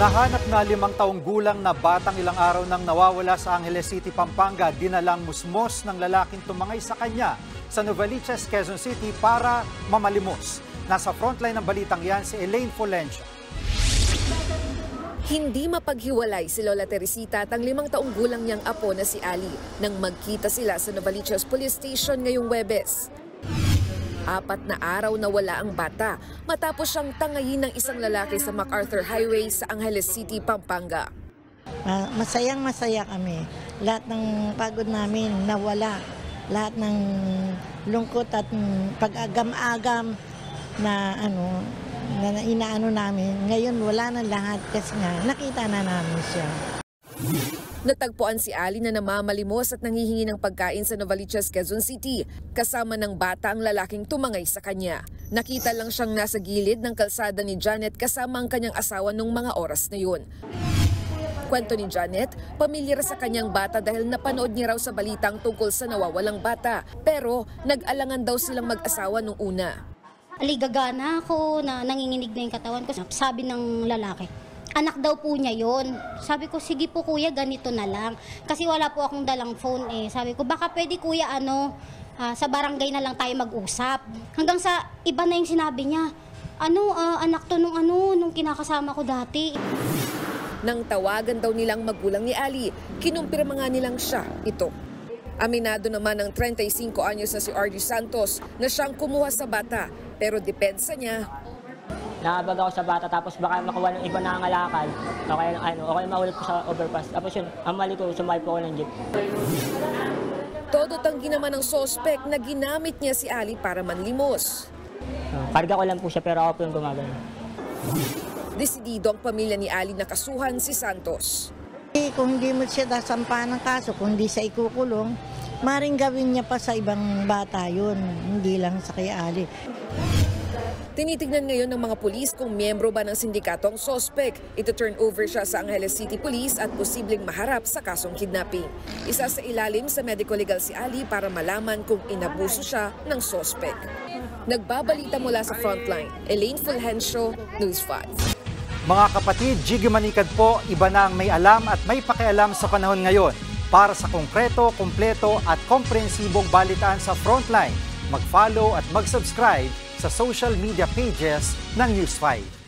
Nahanap na 5 taong gulang na batang ilang araw nang nawawala sa Angeles City, Pampanga. Dinalang musmos ng lalaking tumangay sa kanya sa Novaliches, Quezon City para mamalimos. Nasa frontline ng balitang yan si Elaine Fulgencio. Hindi mapaghiwalay si Lola Teresita at ang 5 taong gulang niyang apo na si Ali nang magkita sila sa Novaliches Police Station ngayong Huwebes. 4 na araw na wala ang bata matapos siyang tangayin ng isang lalaki sa MacArthur Highway sa Angeles City, Pampanga. Masayang-masaya kami. Lahat ng pagod namin nawala. Lahat ng lungkot at pag-agam-agam na na inaano namin. Ngayon wala na lahat kasi nga nakita na namin siya. Natagpuan si Ali na namamalimos at nangihingi ng pagkain sa Novaliches, Quezon City. Kasama ng bata ang lalaking tumangay sa kanya. Nakita lang siyang nasa gilid ng kalsada ni Janet kasama ang kanyang asawa nung mga oras na yun. Kwento ni Janet, pamilyar sa kanyang bata dahil napanood niya raw sa balitang tungkol sa nawawalang bata. Pero nag-alangan daw silang mag-asawa nung una. Aligagana ako na nanginginig na yung katawan ko, sabi ng lalaki. Anak daw po niya yun. Sabi ko, sige po kuya, ganito na lang. Kasi wala po akong dalang phone eh. Sabi ko, baka pwede kuya, sa barangay na lang tayo mag-usap. Hanggang sa iba na yung sinabi niya. Anak to nung kinakasama ko dati. Nang tawagan daw nilang magulang ni Ali, kinumpirma nga nilang siya ito. Aminado naman ng 35 anyos na si R.G. Santos na siyang kumuha sa bata. Pero depensa niya, naabag ako sa bata tapos baka makuha ng iba na ang alakal o kaya mahulog ko sa overpass. Tapos yun, ang mali ko, sumayo po ako ng jeep. Todo tanggi naman ng sospek na ginamit niya si Ali para manlimos. Karga ko lang po siya pero ako po yung gumagano. Desidido ang pamilya ni Ali na kasuhan si Santos. Kung hindi mo siya dasampahan ng kaso, kung hindi siya ikukulong, maring gawin niya pa sa ibang bata yun, hindi lang sa kay Ali. Tinitignan ngayon ng mga pulis kung miyembro ba ng sindikato ang sospek. Ito turn over siya sa Angeles City Police at posibleng maharap sa kasong kidnapping. Isa sa ilalim sa medical legal si Ali para malaman kung inabuso siya ng sospek. Nagbabalita mula sa frontline, Elaine Fulgencio, News 5. Mga kapatid, Jiggy Manikad po, iba na ang may alam at may pakialam sa panahon ngayon. Para sa konkreto, kumpleto at komprehensibong balitaan sa frontline, mag-follow at mag-subscribe sa social media pages ng News 5.